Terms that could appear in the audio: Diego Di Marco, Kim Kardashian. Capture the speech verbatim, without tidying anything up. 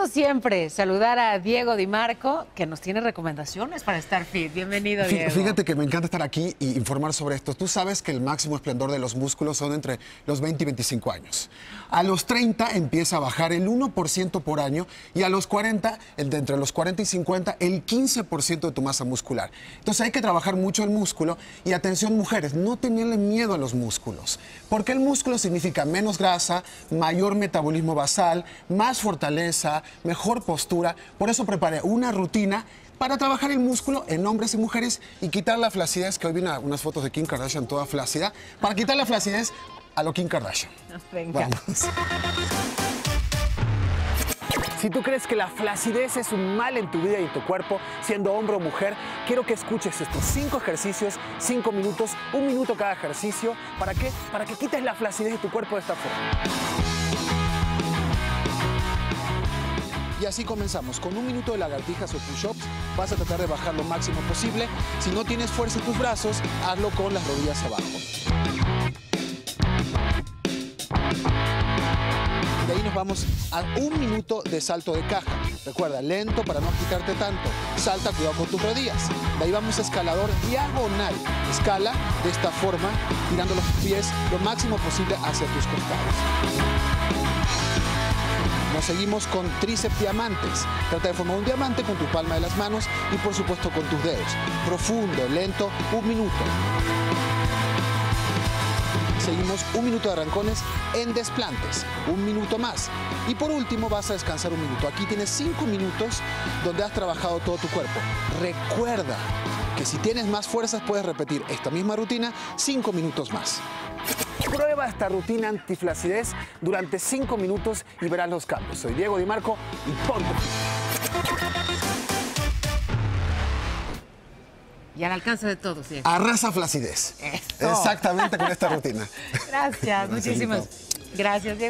gusto siempre saludar a Diego Di Marco, que nos tiene recomendaciones para estar fit. Bienvenido, Diego. Fíjate que me encanta estar aquí y informar sobre esto. Tú sabes que el máximo esplendor de los músculos son entre los veinte y veinticinco años. A los treinta empieza a bajar el uno por ciento por año y a los cuarenta, el de entre los cuarenta y cincuenta, el quince por ciento de tu masa muscular. Entonces hay que trabajar mucho el músculo y atención mujeres, no tenerle miedo a los músculos, porque el músculo significa menos grasa, mayor metabolismo basal, más fortaleza, mejor postura. Por eso preparé una rutina para trabajar el músculo en hombres y mujeres y quitar la flacidez, que hoy vi una, unas fotos de Kim Kardashian toda flácida, para quitar la flacidez a lo Kim Kardashian. Venga. Vamos. Si tú crees que la flacidez es un mal en tu vida y en tu cuerpo, siendo hombre o mujer, quiero que escuches estos cinco ejercicios, cinco minutos, un minuto cada ejercicio. ¿Para qué? Para que quites la flacidez de tu cuerpo de esta forma. Y así comenzamos. Con un minuto de lagartijas o push-ups vas a tratar de bajar lo máximo posible. Si no tienes fuerza en tus brazos, hazlo con las rodillas abajo. De ahí nos vamos a un minuto de salto de caja. Recuerda, lento para no quitarte tanto. Salta, cuidado con tus rodillas. De ahí vamos a escalador diagonal. Escala de esta forma, tirando los pies lo máximo posible hacia tus costados. Nos seguimos con tríceps diamantes. Trata de formar un diamante con tu palma de las manos y por supuesto con tus dedos. Profundo, lento, un minuto. Seguimos un minuto de arrancones en desplantes, un minuto más. Y por último vas a descansar un minuto. Aquí tienes cinco minutos donde has trabajado todo tu cuerpo. Recuerda que si tienes más fuerzas puedes repetir esta misma rutina cinco minutos más. Prueba esta rutina antiflacidez durante cinco minutos y verás los cambios. Soy Diego Di Marco y ponte. Y al alcance de todos, ¿sí? Arrasa flacidez. Eso. Exactamente con esta rutina. Gracias, muchísimas gracias, Diego.